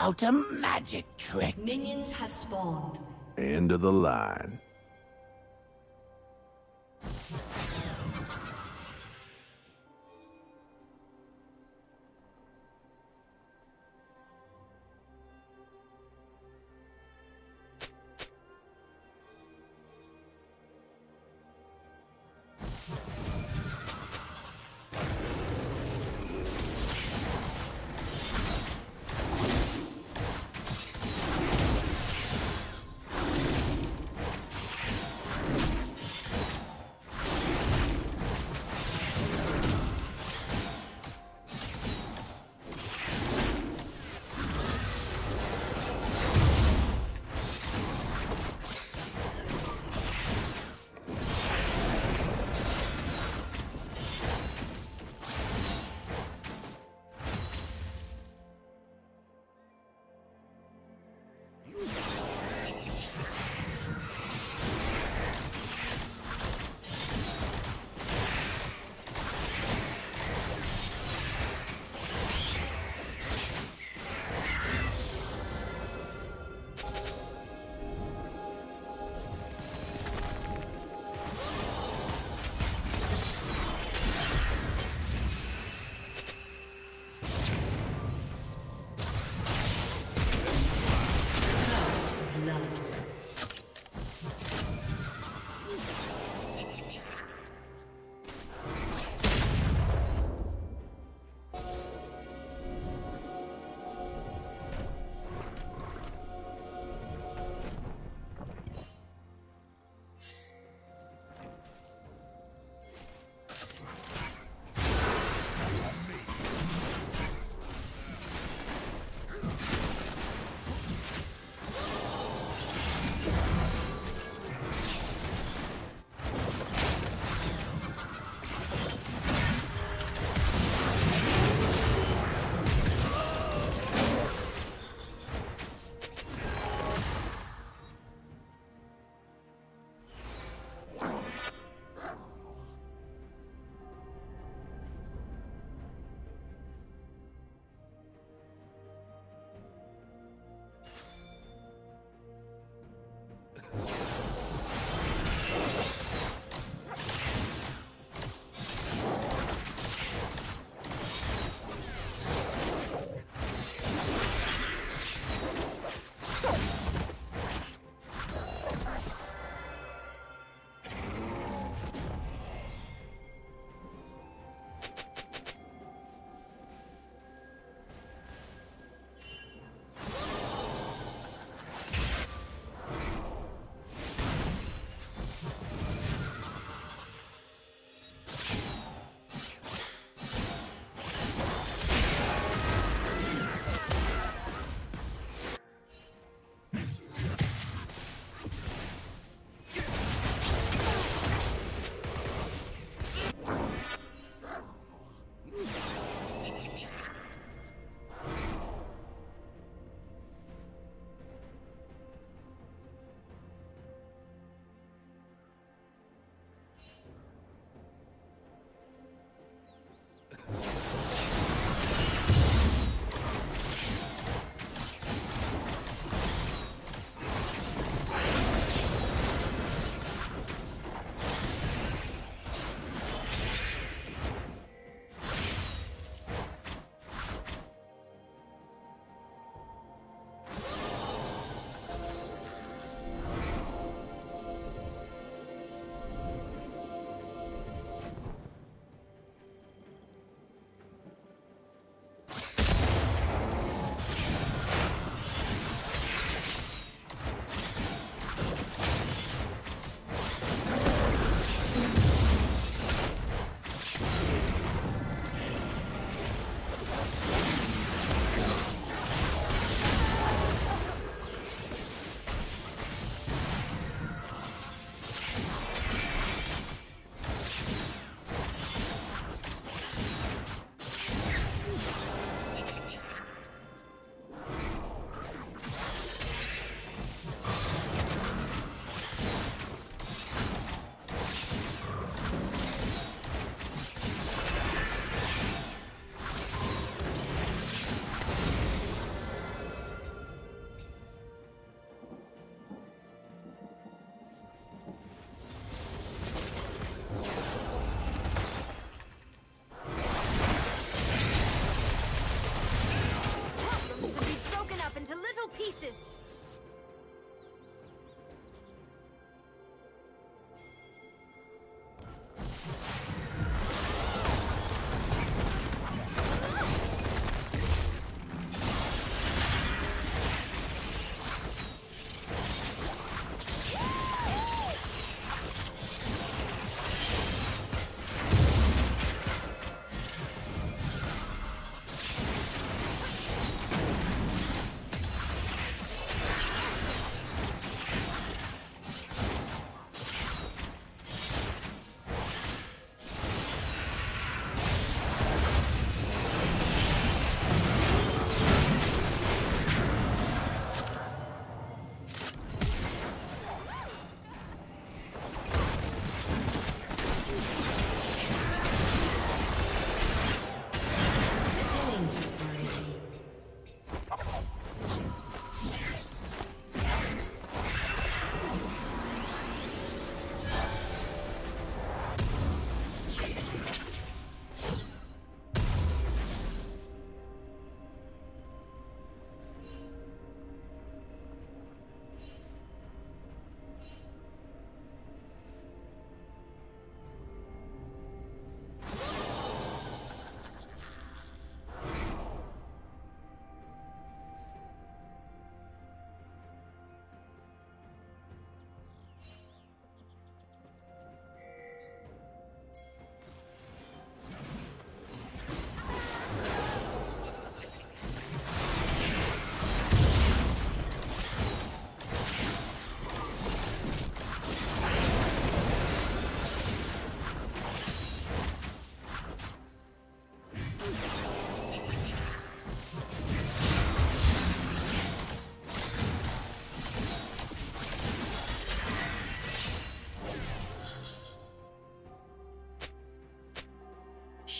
about a magic trick. Minions have spawned. End of the line. pieces!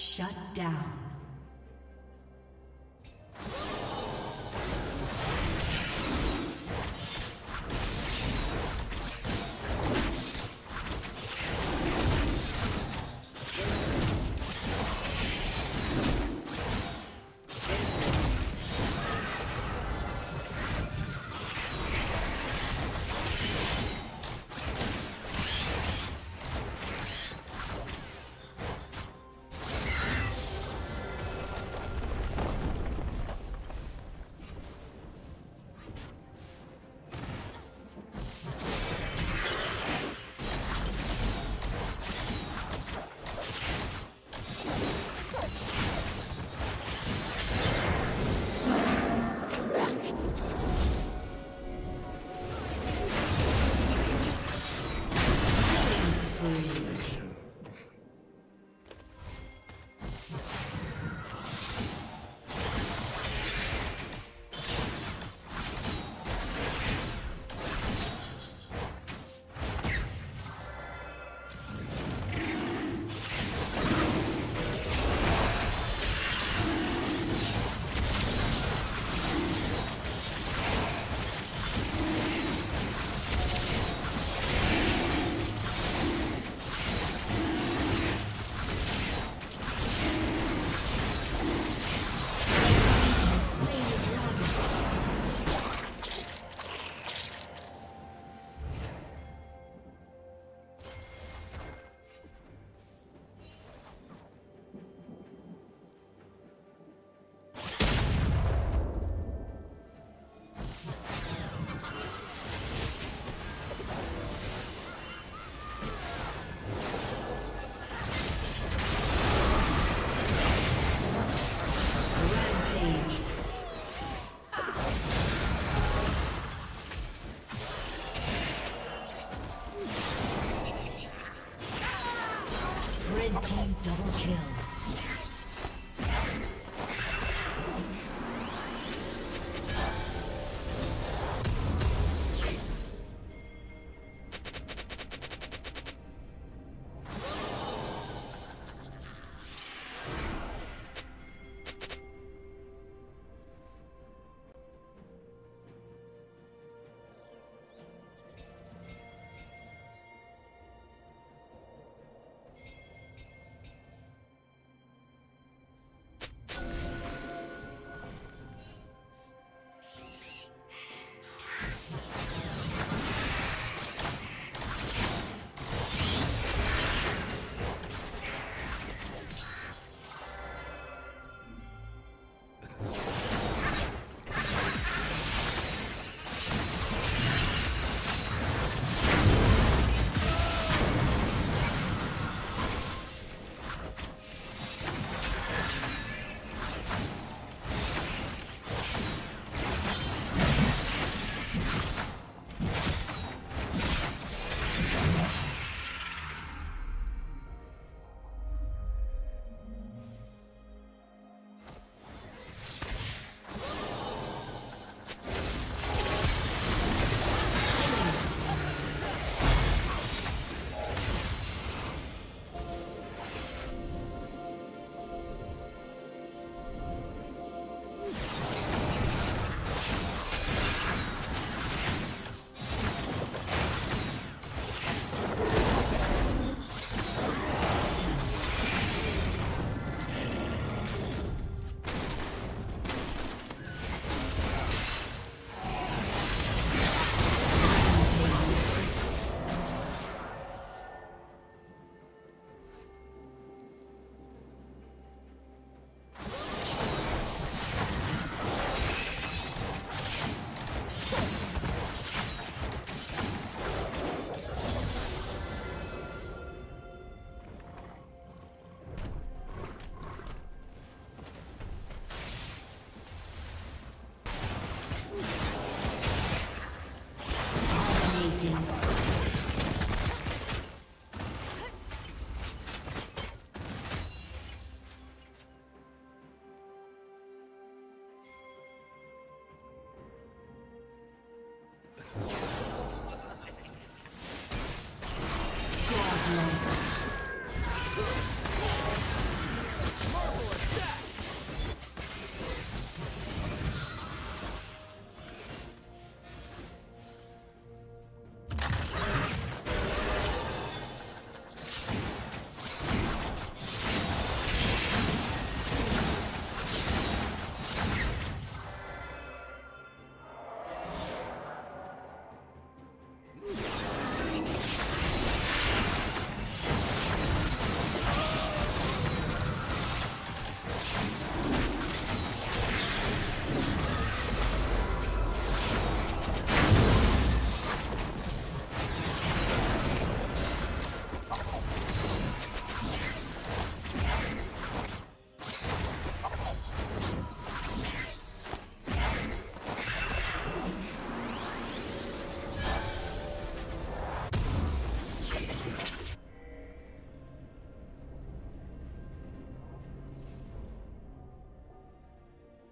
Shut down.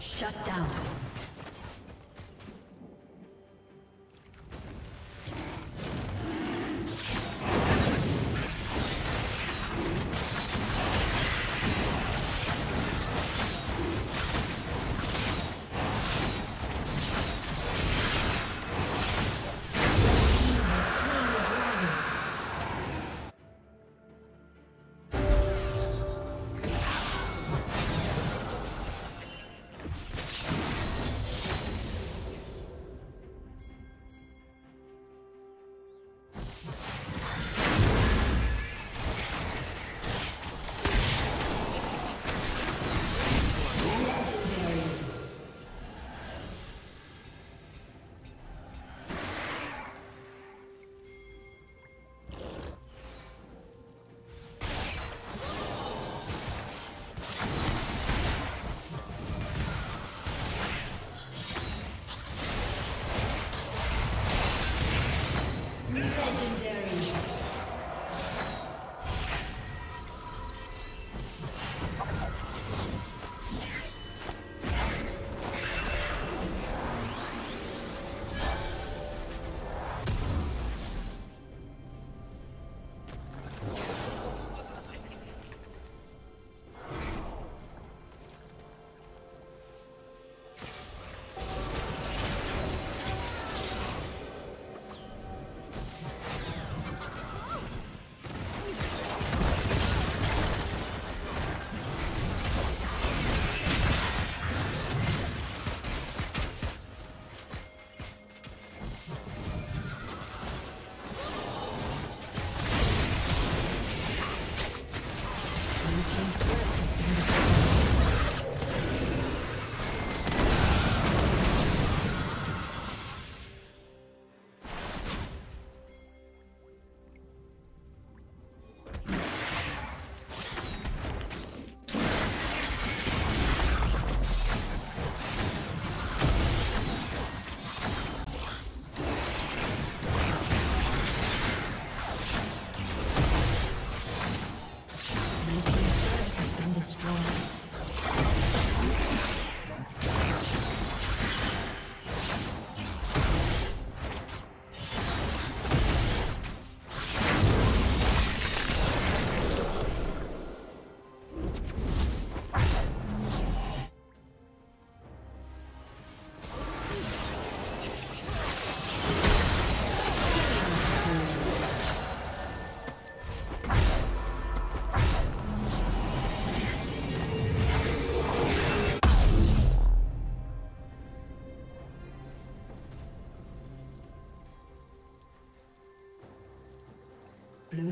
Shut down. Blue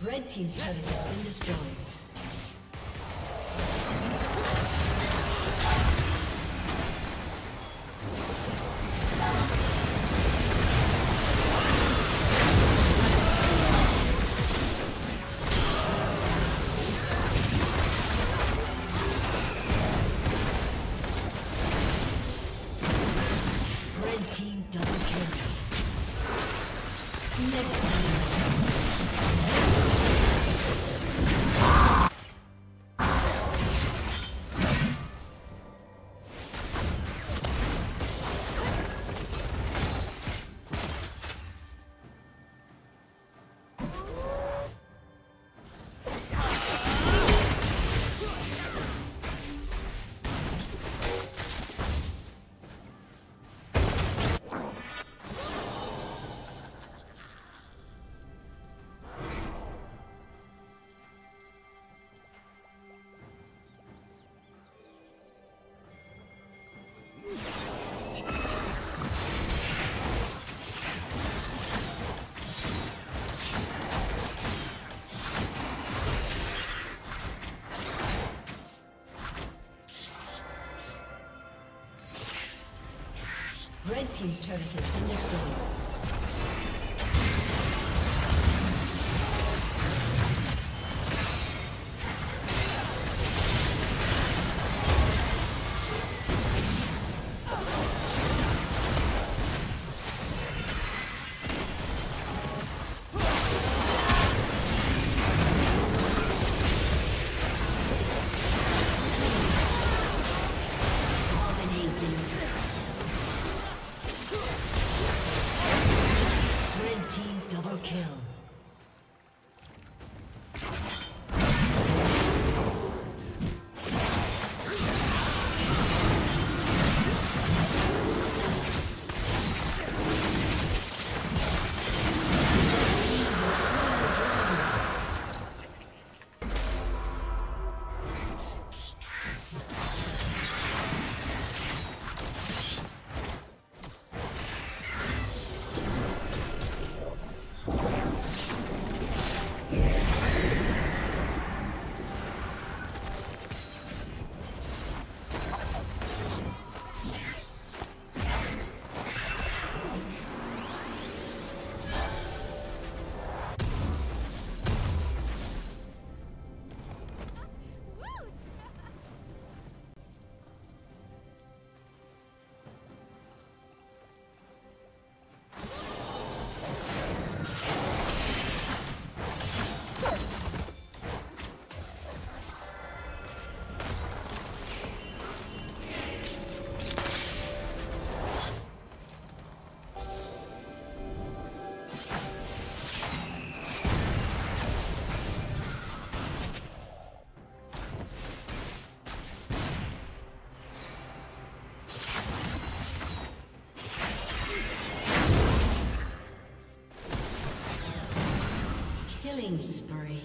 Red Team's turret has been destroyed. Red Team double kill. Red team's turret has been destroyed. Killing spree.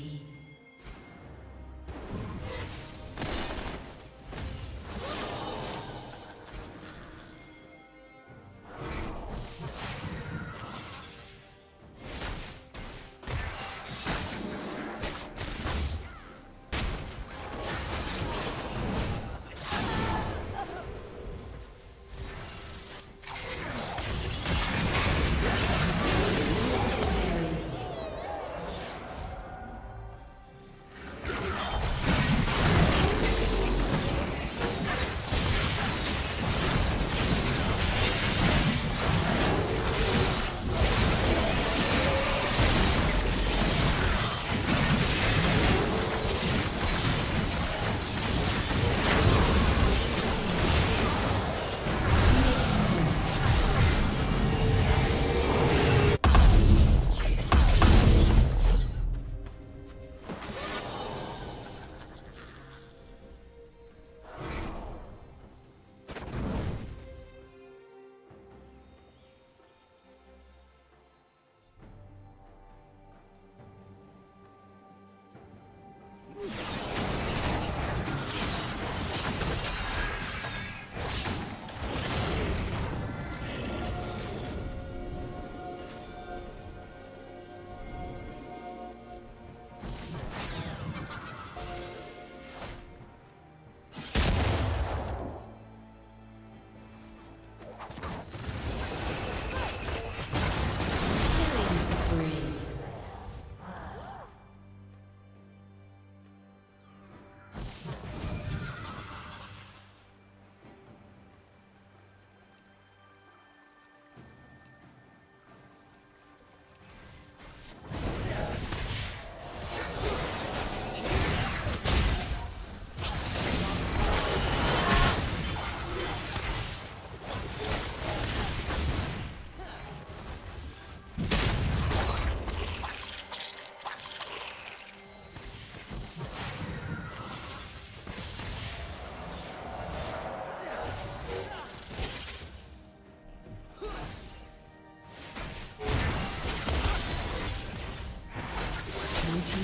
Blue team's turret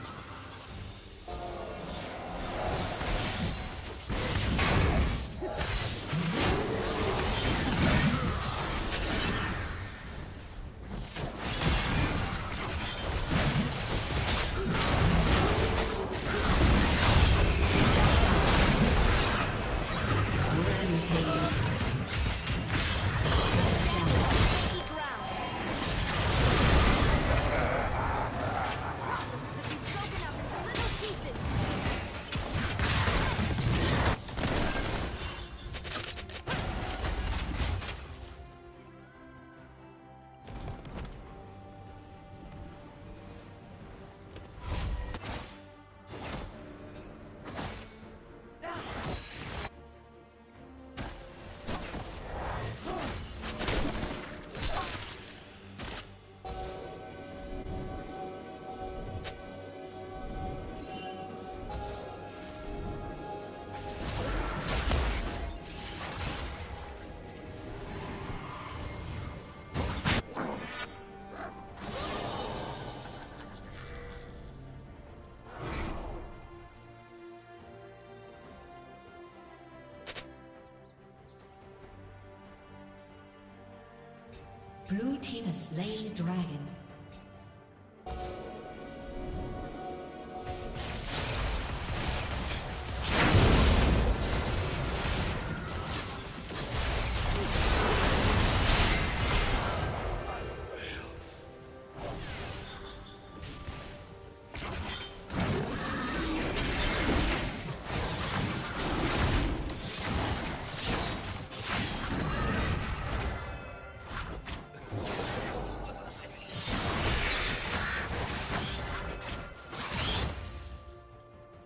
Blue team has slain the dragon.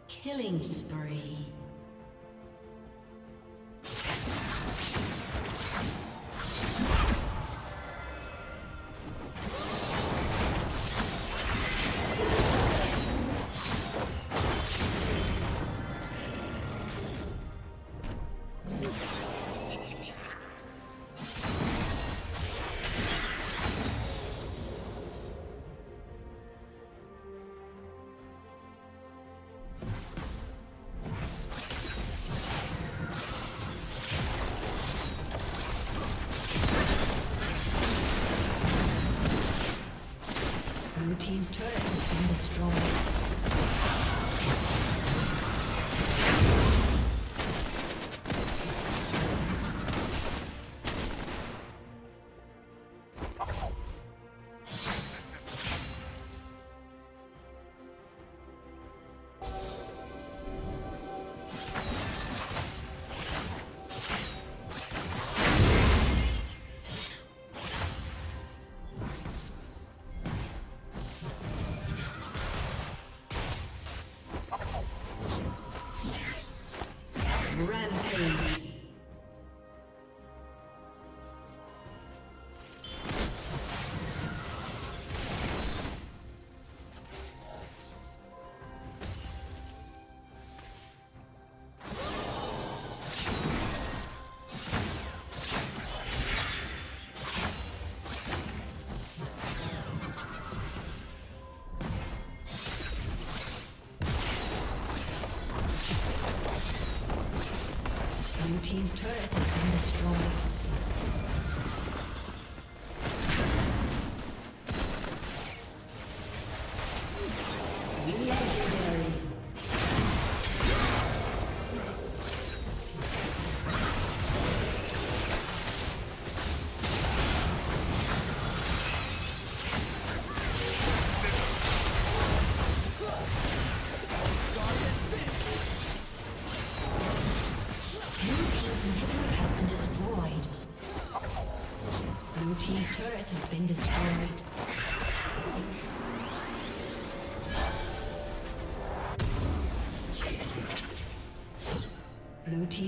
Killing spree. Team's turret has been destroyed. Team's turret has been destroyed. Blue team's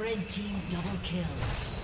Red team double kill.